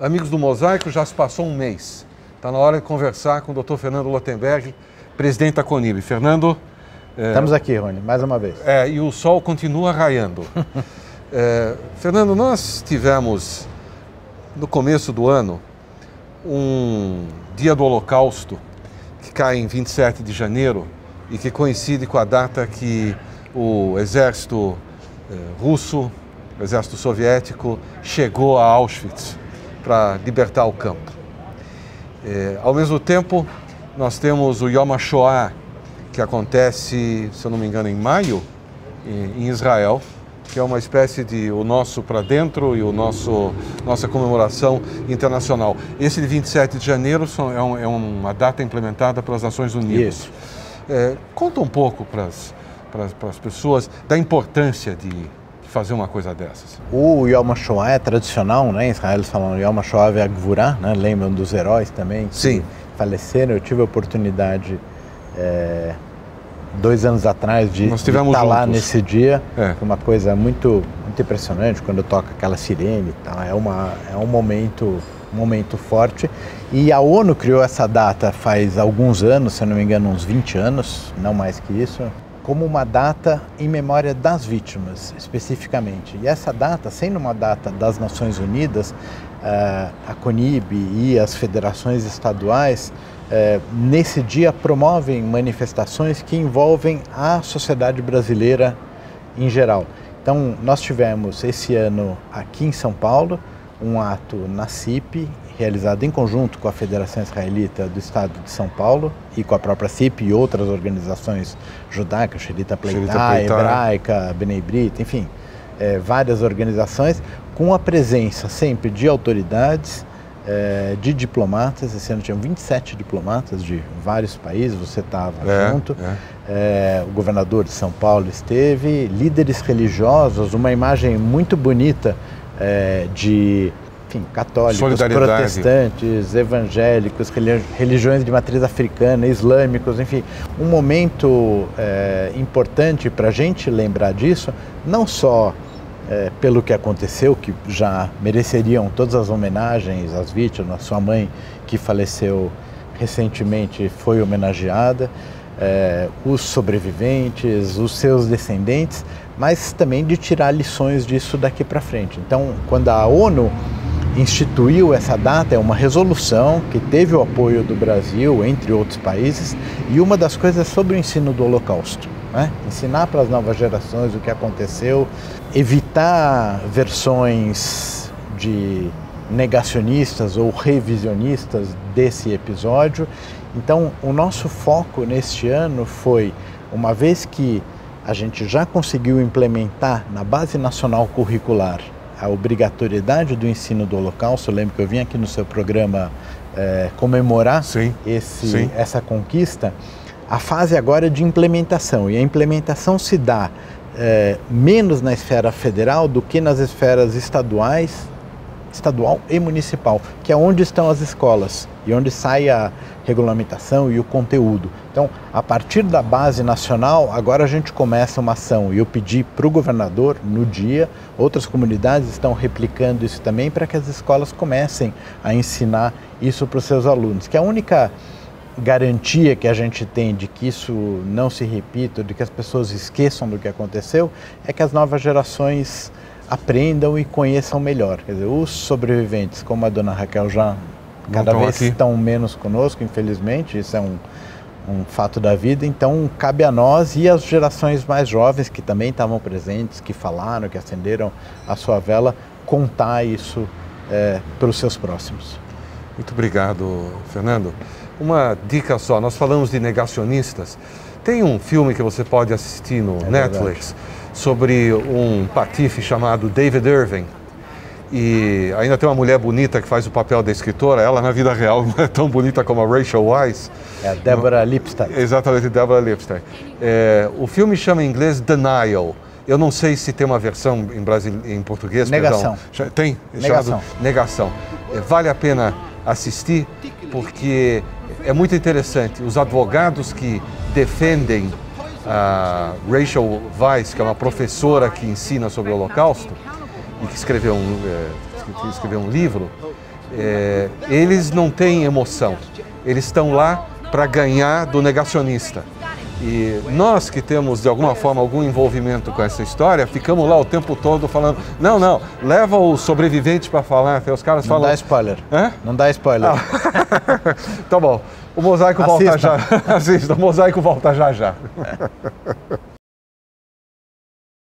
Amigos do Mosaico, já se passou um mês. Está na hora de conversar com o Dr. Fernando Lottenberg, presidente da Conib. Fernando... Estamos aqui, Rony, mais uma vez. E o sol continua raiando. Fernando, nós tivemos, no começo do ano, um dia do Holocausto, que cai em 27 de janeiro e que coincide com a data que o exército russo, o exército soviético, chegou a Auschwitz para libertar o campo. Ao mesmo tempo, nós temos o Yom HaShoah, que acontece, se eu não me engano, em maio, em Israel, que é uma espécie de o nosso para dentro e o nossa comemoração internacional. Esse de 27 de janeiro é uma data implementada pelas Nações Unidas. Isso. Conta um pouco para as pessoas da importância de fazer uma coisa dessas. O Yom HaShoah é tradicional, né? Em Israel eles falam Yom HaShoah ve'Agvurah, né? Lembram dos heróis também que Sim. faleceram. Eu tive a oportunidade 2 anos atrás de estar lá nesse dia. Foi uma coisa muito impressionante quando toca aquela sirene e tal. É um momento forte. E a ONU criou essa data faz alguns anos, se eu não me engano uns 20 anos, não mais que isso, como uma data em memória das vítimas, especificamente. E essa data, sendo uma data das Nações Unidas, a Conib e as federações estaduais, nesse dia, promovem manifestações que envolvem a sociedade brasileira em geral. Então, nós tivemos esse ano, aqui em São Paulo, um ato na CIPI, realizado em conjunto com a Federação Israelita do Estado de São Paulo e com a própria CIPI e outras organizações judaicas, Xerita Pleitá, Hebraica, Bnei Brit, enfim, várias organizações, com a presença sempre de autoridades, de diplomatas. Esse ano tinham 27 diplomatas de vários países, você estava junto, o governador de São Paulo esteve, líderes religiosos, uma imagem muito bonita de... Enfim, católicos, protestantes, evangélicos, religiões de matriz africana, islâmicos, enfim. Um momento importante para a gente lembrar disso, não só pelo que aconteceu, que já mereceriam todas as homenagens às vítimas. Sua mãe, que faleceu recentemente, foi homenageada, os sobreviventes, os seus descendentes, mas também de tirar lições disso daqui para frente. Então, quando a ONU instituiu essa data, é uma resolução que teve o apoio do Brasil, entre outros países, e uma das coisas é sobre o ensino do Holocausto, né? Ensinar para as novas gerações o que aconteceu, evitar versões de negacionistas ou revisionistas desse episódio. Então, o nosso foco neste ano foi, uma vez que a gente já conseguiu implementar na Base Nacional Curricular a obrigatoriedade do ensino do Holocausto. Eu lembro que eu vim aqui no seu programa comemorar essa conquista. A fase agora é de implementação, e a implementação se dá menos na esfera federal do que nas esferas estadual e municipal, que é onde estão as escolas e onde sai a regulamentação e o conteúdo. Então, a partir da Base Nacional, agora a gente começa uma ação, e eu pedi para o governador no dia, outras comunidades estão replicando isso também, para que as escolas comecem a ensinar isso para os seus alunos, que é a única garantia que a gente tem de que isso não se repita, de que as pessoas esqueçam do que aconteceu, é que as novas gerações aprendam e conheçam melhor. Quer dizer, os sobreviventes, como a dona Raquel, já cada vez estão menos conosco, infelizmente, isso é um fato da vida. Então, cabe a nós e às gerações mais jovens, que também estavam presentes, que falaram, que acenderam a sua vela, contar isso para os seus próximos. Muito obrigado, Fernando. Uma dica só, nós falamos de negacionistas. Tem um filme que você pode assistir no Netflix, sobre um patife chamado David Irving, e ainda tem uma mulher bonita que faz o papel da escritora. Ela na vida real não é tão bonita como a Rachel Weisz. É a Deborah Lipstadt. Exatamente, Deborah Lipstadt. O filme chama em inglês Denial. Eu não sei se tem uma versão em português. Negação. Perdão. Tem? Negação. Negação. Vale a pena assistir, porque é muito interessante. Os advogados que defendem a Rachel Weisz, que é uma professora que ensina sobre o Holocausto e que escreveu um livro, eles não têm emoção. Eles estão lá para ganhar do negacionista. E nós que temos, de alguma forma, algum envolvimento com essa história, ficamos lá o tempo todo falando, não, não, leva o sobrevivente para falar, os caras falam... Não dá spoiler. Hã? Não dá spoiler. Ah. Tá bom, o Mosaico volta já. Assista, o Mosaico volta já já.